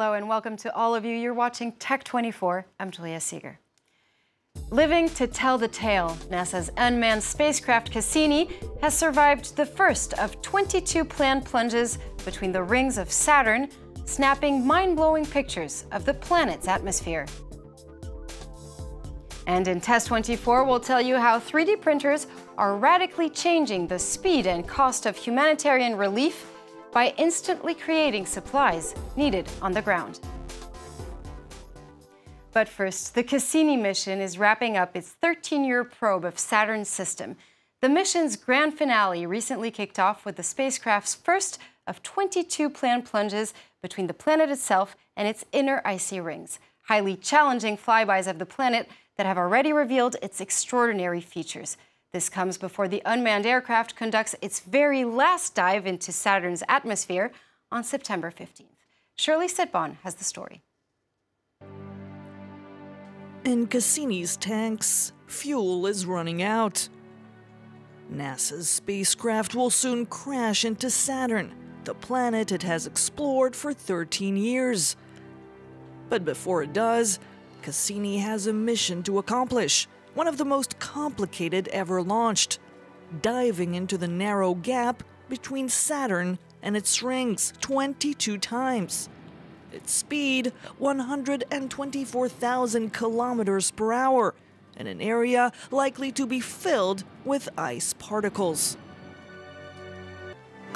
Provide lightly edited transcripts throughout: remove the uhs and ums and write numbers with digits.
Hello and welcome to all of you. You're watching TECH24. I'm Julia Seeger. Living to tell the tale, NASA's unmanned spacecraft Cassini has survived the first of 22 planned plunges between the rings of Saturn, snapping mind-blowing pictures of the planet's atmosphere. And in TECH24, we'll tell you how 3D printers are radically changing the speed and cost of humanitarian relief by instantly creating supplies needed on the ground. But first, the Cassini mission is wrapping up its 13-year probe of Saturn's system. The mission's grand finale recently kicked off with the spacecraft's first of 22 planned plunges between the planet itself and its inner icy rings, highly challenging flybys of the planet that have already revealed its extraordinary features. This comes before the unmanned aircraft conducts its very last dive into Saturn's atmosphere on September 15th. Shirley Sitbon has the story. In Cassini's tanks, fuel is running out. NASA's spacecraft will soon crash into Saturn, the planet it has explored for 13 years. But before it does, Cassini has a mission to accomplish, one of the most complicated ever launched, diving into the narrow gap between Saturn and its rings 22 times. Its speed, 124,000 kilometers per hour, in an area likely to be filled with ice particles.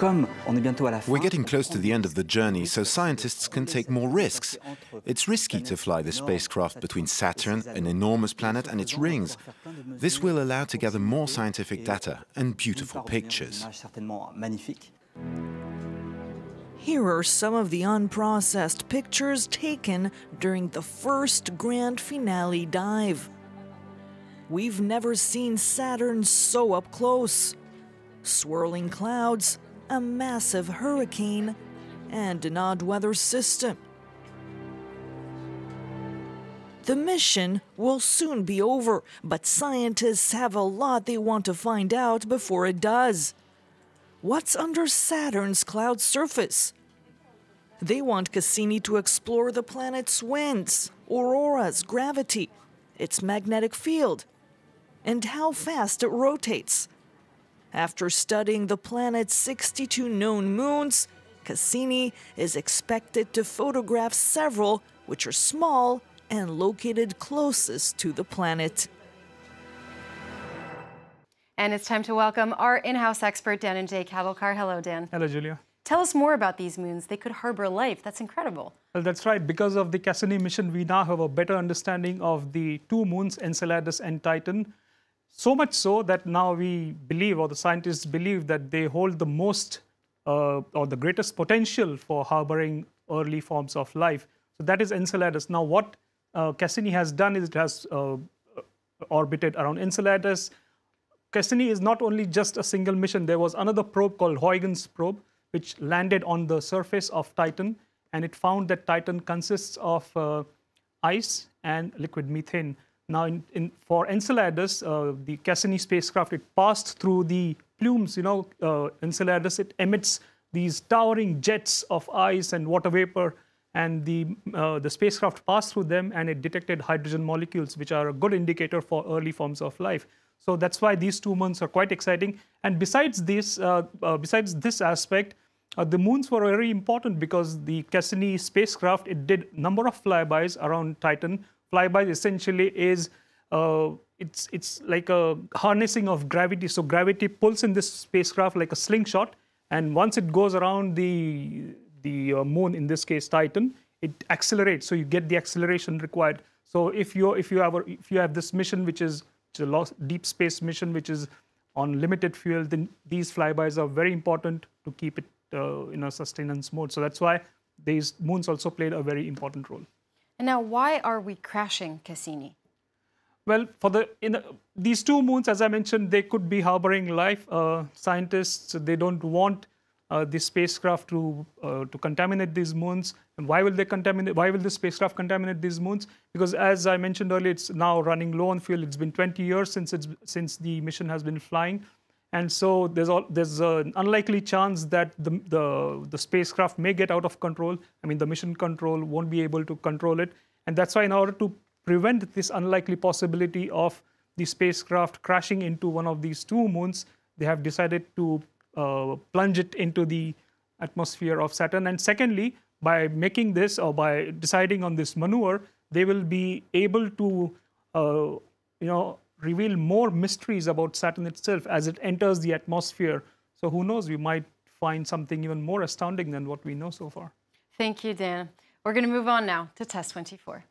We're getting close to the end of the journey, so scientists can take more risks. It's risky to fly the spacecraft between Saturn, an enormous planet, and its rings. This will allow to gather more scientific data and beautiful pictures. Here are some of the unprocessed pictures taken during the first grand finale dive. We've never seen Saturn so up close. Swirling clouds, a massive hurricane, and an odd weather system. The mission will soon be over, but scientists have a lot they want to find out before it does. What's under Saturn's cloud surface? They want Cassini to explore the planet's winds, auroras, gravity, its magnetic field, and how fast it rotates. After studying the planet's 62 known moons, Cassini is expected to photograph several which are small and located closest to the planet. And it's time to welcome our in-house expert, Dan and Jay Cavalcar. Hello, Dan. Hello, Julia. Tell us more about these moons. They could harbor life. That's incredible. Well, that's right. Because of the Cassini mission, we now have a better understanding of the two moons, Enceladus and Titan. So much so that now we believe, or the scientists believe, that they hold the most or the greatest potential for harboring early forms of life. So that is Enceladus. Now what Cassini has done is it has orbited around Enceladus. Cassini is not only just a single mission. There was another probe called Huygens probe, which landed on the surface of Titan, and it found that Titan consists of ice and liquid methane. Now, for Enceladus, the Cassini spacecraft, it passed through the plumes, you know, Enceladus. It emits these towering jets of ice and water vapor, and the spacecraft passed through them, and it detected hydrogen molecules, which are a good indicator for early forms of life. So that's why these 2 moons are quite exciting. And besides this aspect, the moons were very important because the Cassini spacecraft, it did a number of flybys around Titan. Flybys essentially is it's like a harnessing of gravity. So gravity pulls in this spacecraft like a slingshot, and once it goes around the moon, in this case Titan, it accelerates. So you get the acceleration required. So if you have this mission, which is a deep space mission, which is on limited fuel, then these flybys are very important to keep it in a sustenance mode. So that's why these moons also played a very important role. And now, why are we crashing Cassini? Well, these 2 moons, as I mentioned, they could be harboring life. Scientists, they don't want the spacecraft to contaminate these moons. And why will they contaminate? Why will the spacecraft contaminate these moons? Because, as I mentioned earlier, it's now running low on fuel. It's been 20 years since the mission has been flying, And so there's an unlikely chance that the spacecraft may get out of control. I mean, the mission control won't be able to control it. And that's why in order to prevent this unlikely possibility of the spacecraft crashing into one of these two moons, they have decided to plunge it into the atmosphere of Saturn. And secondly, by making this or by deciding on this maneuver, they will be able to, reveal more mysteries about Saturn itself as it enters the atmosphere. So who knows, we might find something even more astounding than what we know so far. Thank you, Dan. We're going to move on now to TECH24.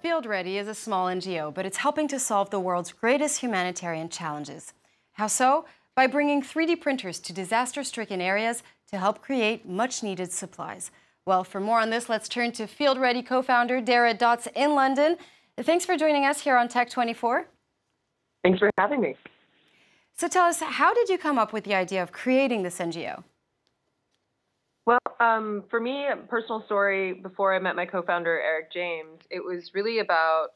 Field Ready is a small NGO, but it's helping to solve the world's greatest humanitarian challenges. How so? By bringing 3D printers to disaster-stricken areas to help create much-needed supplies. Well, for more on this, let's turn to Field Ready co-founder Dara Dotz in London. Thanks for joining us here on Tech24. Thanks for having me. So tell us, how did you come up with the idea of creating this NGO? Well, for me, a personal story, before I met my co-founder, Eric James, it was really about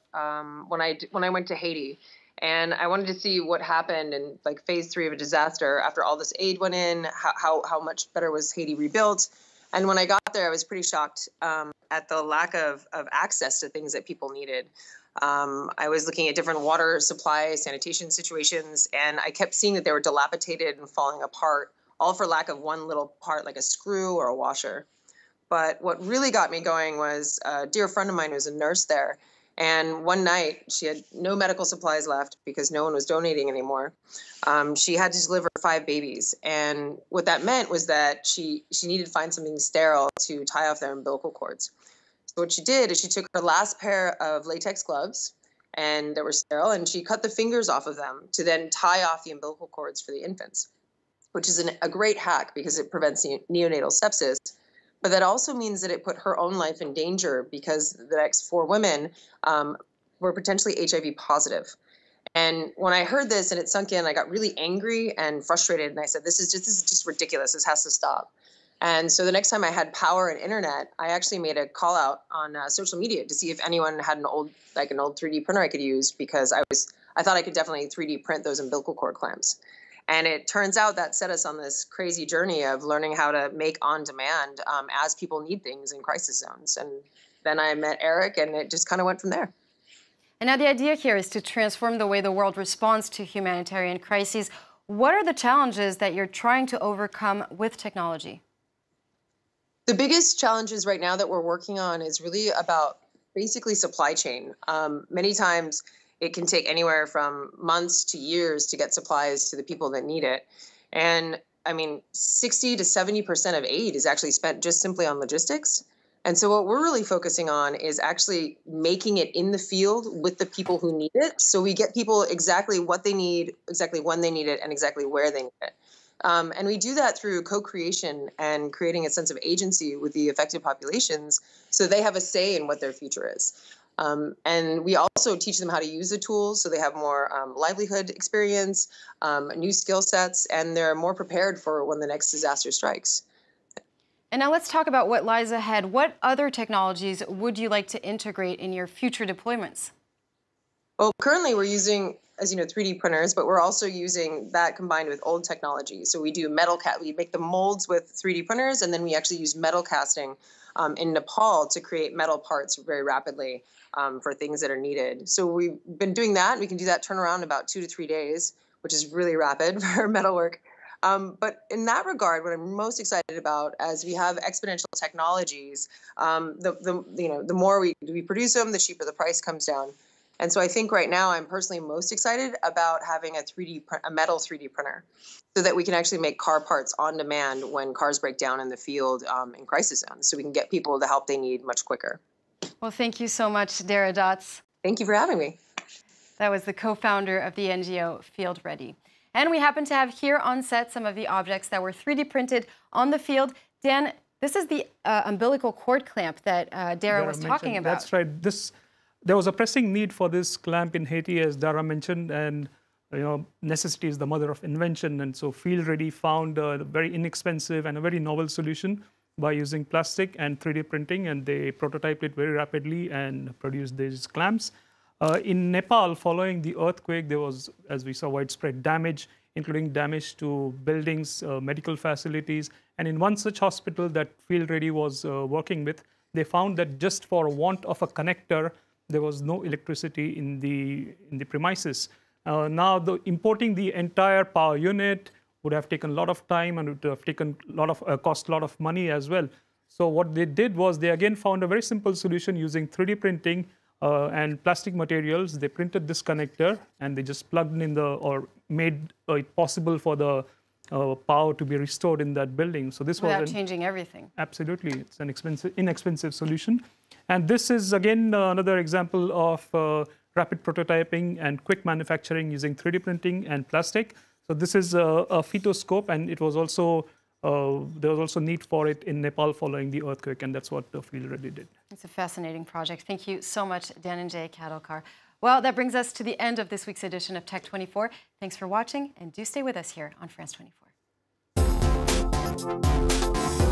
when I went to Haiti. And I wanted to see what happened in like phase 3 of a disaster. After all this aid went in, how much better was Haiti rebuilt? And when I got there, I was pretty shocked at the lack of access to things that people needed. I was looking at different water supply, sanitation situations, and I kept seeing that they were dilapidated and falling apart, all for lack of one little part, like a screw or a washer. But what really got me going was a dear friend of mine who was a nurse there. And one night, she had no medical supplies left because no one was donating anymore. She had to deliver 5 babies. And what that meant was that she needed to find something sterile to tie off their umbilical cords. So what she did is she took her last pair of latex gloves and that were sterile, and she cut the fingers off of them to then tie off the umbilical cords for the infants, which is a great hack because it prevents neonatal sepsis. But that also means that it put her own life in danger because the next 4 women were potentially HIV positive. And when I heard this and it sunk in, I got really angry and frustrated. And I said, this is just ridiculous. This has to stop. And so the next time I had power and internet, I actually made a call out on social media to see if anyone had an old 3D printer I could use, because I thought I could definitely 3D print those umbilical cord clamps. And it turns out that set us on this crazy journey of learning how to make on demand as people need things in crisis zones. And then I met Eric, and it just kind of went from there. And now the idea here is to transform the way the world responds to humanitarian crises. What are the challenges that you're trying to overcome with technology? The biggest challenges right now that we're working on is really about basically supply chain. Many times, it can take anywhere from months to years to get supplies to the people that need it. And I mean, 60 to 70% of aid is actually spent just simply on logistics. And so what we're really focusing on is actually making it in the field with the people who need it. So we get people exactly what they need, exactly when they need it, and exactly where they need it. And we do that through co-creation and creating a sense of agency with the affected populations so they have a say in what their future is. And we also teach them how to use the tools so they have more livelihood experience, new skill sets, and they're more prepared for when the next disaster strikes. And now let's talk about what lies ahead. What other technologies would you like to integrate in your future deployments? Well, currently we're using, as you know, 3D printers, but we're also using that combined with old technology. So we do metal cast, we make the molds with 3D printers, and then we actually use metal casting in Nepal to create metal parts very rapidly for things that are needed. So we've been doing that. We can do that turnaround about 2 to 3 days, which is really rapid for metal work. But in that regard, what I'm most excited about as we have exponential technologies, the more we produce them, the cheaper the price comes down. And so I think right now I'm personally most excited about having a metal 3D printer so that we can actually make car parts on demand when cars break down in the field in crisis zones, so we can get people the help they need much quicker. Well, thank you so much, Dara Dotz. Thank you for having me. That was the co-founder of the NGO Field Ready. And we happen to have here on set some of the objects that were 3D printed on the field. Dan, this is the umbilical cord clamp that Dara was talking about. That's right. There was a pressing need for this clamp in Haiti, as Dara mentioned, and necessity is the mother of invention. And so Field Ready found a very inexpensive and a very novel solution by using plastic and 3D printing, and they prototyped it very rapidly and produced these clamps. In Nepal, following the earthquake, there was, as we saw, widespread damage, including damage to buildings, medical facilities. And in one such hospital that Field Ready was working with, they found that just for want of a connector, there was no electricity in the premises. Now, importing the entire power unit would have taken a lot of time and would have taken a lot of cost a lot of money as well. So what they did was they again found a very simple solution using 3D printing and plastic materials. They printed this connector and they just plugged in or made it possible for the power to be restored in that building. So this was without changing everything. Absolutely, it's an inexpensive solution. And this is again another example of rapid prototyping and quick manufacturing using 3D printing and plastic. So this is a phytoscope, and it was also there was also need for it in Nepal following the earthquake, and that's what the Field Ready did. It's a fascinating project. Thank you so much, Dan and Jay Kadalkar. Well, that brings us to the end of this week's edition of Tech24. Thanks for watching, and do stay with us here on France 24.